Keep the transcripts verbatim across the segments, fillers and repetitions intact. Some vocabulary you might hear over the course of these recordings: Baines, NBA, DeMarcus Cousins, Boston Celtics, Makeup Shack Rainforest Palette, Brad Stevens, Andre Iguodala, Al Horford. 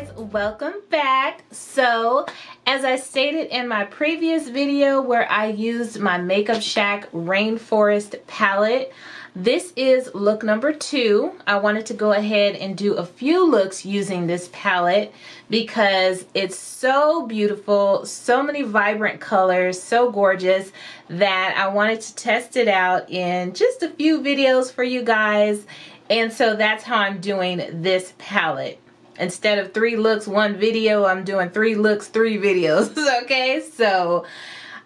guys, welcome back. So as I stated in my previous video where I used my Makeup Shack Rainforest Palette, this is look number two. I wanted to go ahead and do a few looks using this palette because it's so beautiful, so many vibrant colors, so gorgeous that I wanted to test it out in just a few videos for you guys. And so that's how I'm doing this palette. Instead of three looks, one video, I'm doing three looks, three videos, okay? So,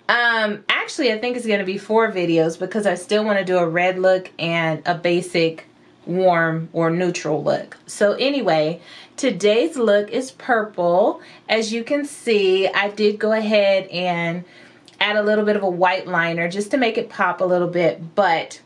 um, actually I think it's gonna be four videos because I still wanna do a red look and a basic warm or neutral look. So anyway, today's look is purple. As you can see, I did go ahead and add a little bit of a white liner just to make it pop a little bit, but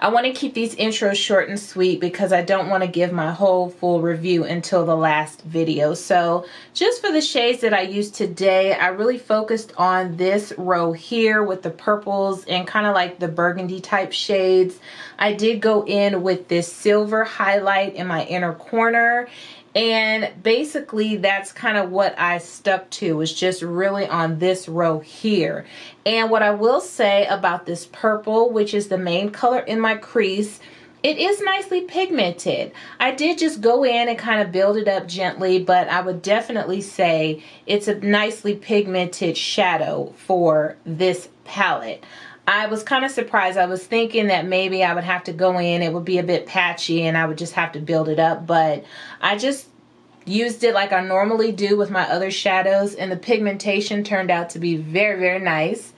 I want to keep these intros short and sweet because I don't want to give my whole full review until the last video. So just for the shades that I used today, I really focused on this row here with the purples and kind of like the burgundy type shades. I did go in with this silver highlight in my inner corner. And basically that's kind of what I stuck to, was just really on this row here. And what I will say about this purple, which is the main color in my crease, it is nicely pigmented. I did just go in and kind of build it up gently, but I would definitely say it's a nicely pigmented shadow for this palette. I was kind of surprised. I was thinking that maybe I would have to go in, it would be a bit patchy and I would just have to build it up, but I just used it like I normally do with my other shadows and the pigmentation turned out to be very, very nice.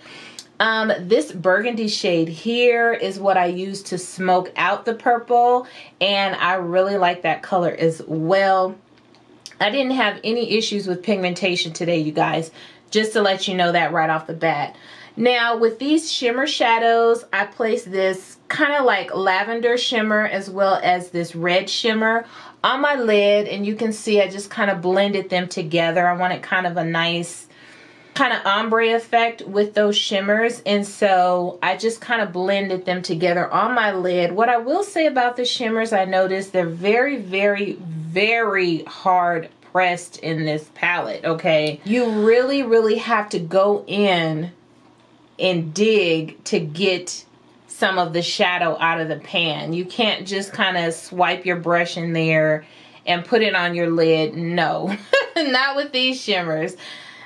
Um, this burgundy shade here is what I use to smoke out the purple, and I really like that color as well. I didn't have any issues with pigmentation today, you guys, just to let you know that right off the bat. Now with these shimmer shadows, I placed this kind of like lavender shimmer as well as this red shimmer on my lid, and you can see I just kind of blended them together. I wanted kind of a nice kind of ombre effect with those shimmers, and so I just kind of blended them together on my lid. What I will say about the shimmers, I noticed they're very, very, very hard pressed in this palette, okay? You really, really have to go in and dig to get some of the shadow out of the pan. You can't just kind of swipe your brush in there and put it on your lid. No, not with these shimmers.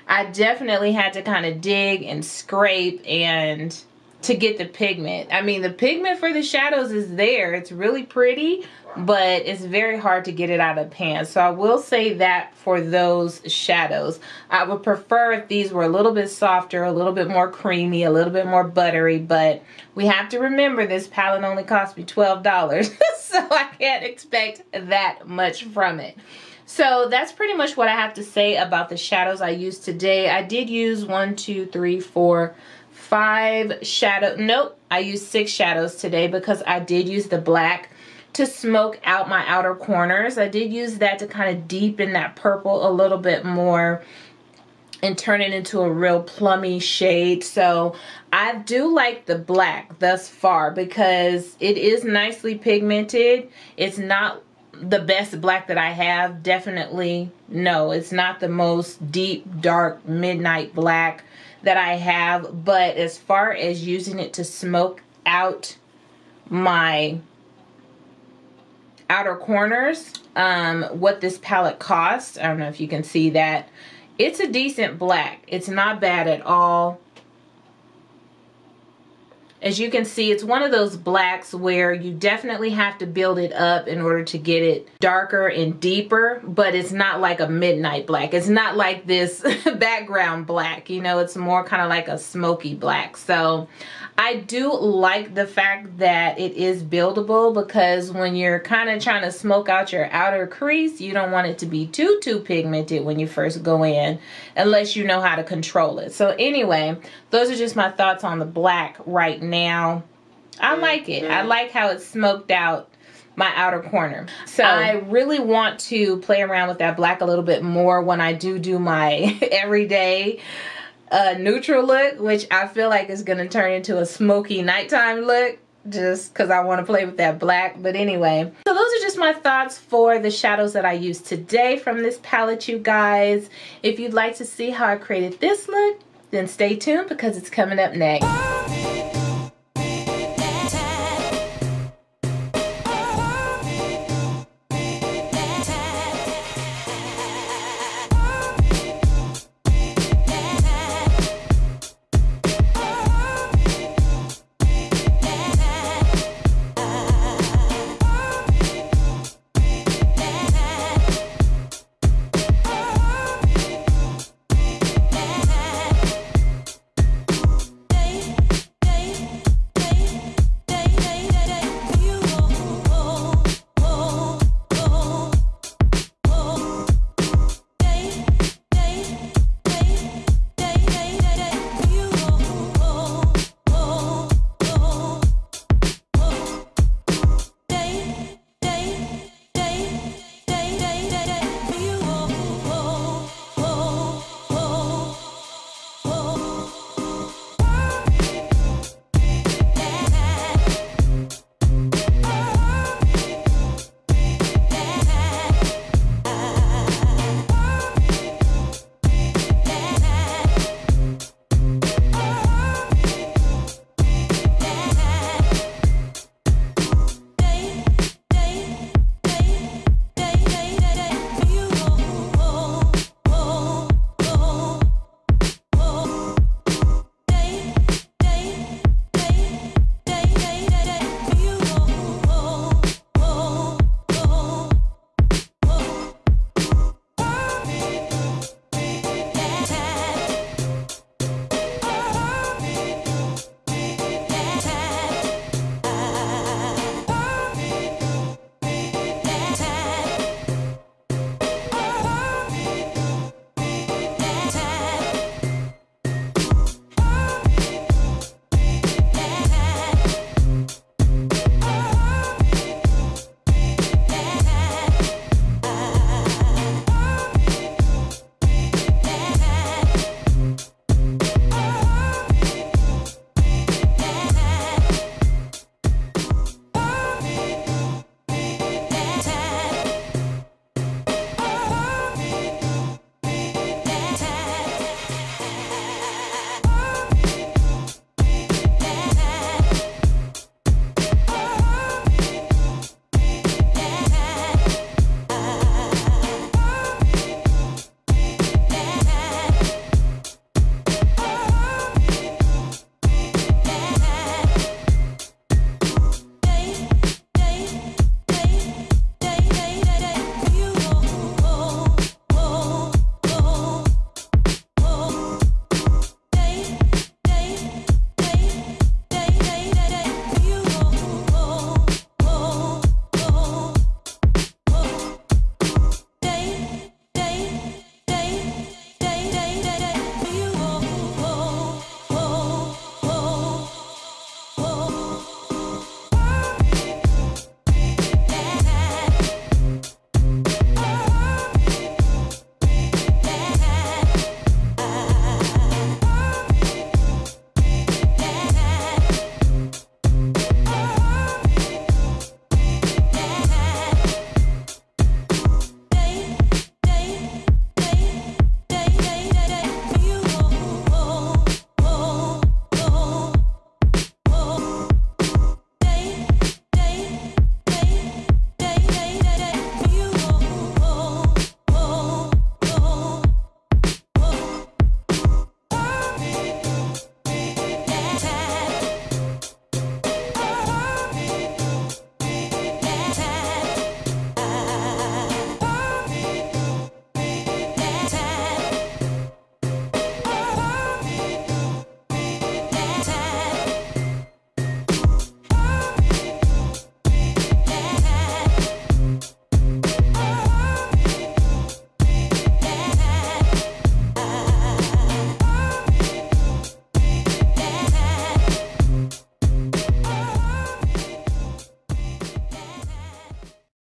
I definitely had to kind of dig and scrape and to get the pigment. I mean, the pigment for the shadows is there. It's really pretty, but it's very hard to get it out of the pan. So I will say that for those shadows, I would prefer if these were a little bit softer, a little bit more creamy, a little bit more buttery, but we have to remember this palette only cost me twelve dollars. So I can't expect that much from it. So that's pretty much what I have to say about the shadows I used today. I did use one, two, three, four, five shadow, nope, I used six shadows today because I did use the black to smoke out my outer corners. I did use that to kind of deepen that purple a little bit more and turn it into a real plummy shade. So I do like the black thus far because it is nicely pigmented. It's not the best black that I have, definitely no, it's not the most deep, dark, midnight black that I have, but as far as using it to smoke out my outer corners, um, what this palette costs, I don't know if you can see that, it's a decent black. It's not bad at all. As you can see, it's one of those blacks where you definitely have to build it up in order to get it darker and deeper, but it's not like a midnight black. It's not like this background black, you know, it's more kind of like a smoky black. So I do like the fact that it is buildable because when you're kind of trying to smoke out your outer crease, you don't want it to be too, too pigmented when you first go in, unless you know how to control it. So anyway, those are just my thoughts on the black right now. Now I like it. I like how it smoked out my outer corner. So I really want to play around with that black a little bit more when I do do my everyday uh, neutral look, which I feel like is going to turn into a smoky nighttime look just because I want to play with that black. But anyway, so those are just just my thoughts for the shadows that I used today from this palette, you guys. If you'd like to see how I created this look, then stay tuned because it's coming up next.